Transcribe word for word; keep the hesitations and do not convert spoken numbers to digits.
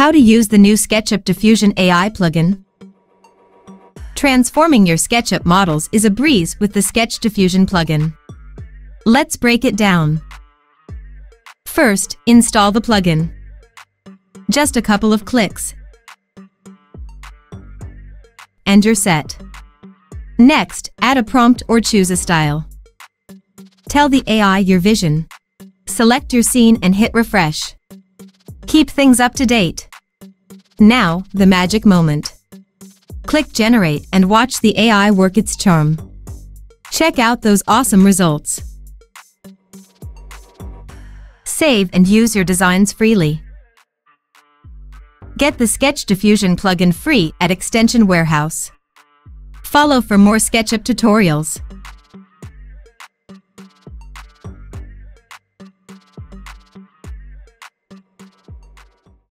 How to use the new SketchUp Diffusion A I plugin. Transforming your SketchUp models is a breeze with the Sketch Diffusion plugin. Let's break it down. First, install the plugin. Just a couple of clicks, and you're set. Next, add a prompt or choose a style. Tell the A I your vision. Select your scene and hit refresh. Keep things up to date. Now, the magic moment. Click Generate and watch the A I work its charm. Check out those awesome results. Save and use your designs freely. Get the Sketch Diffusion plugin free at Extension Warehouse. Follow for more SketchUp tutorials.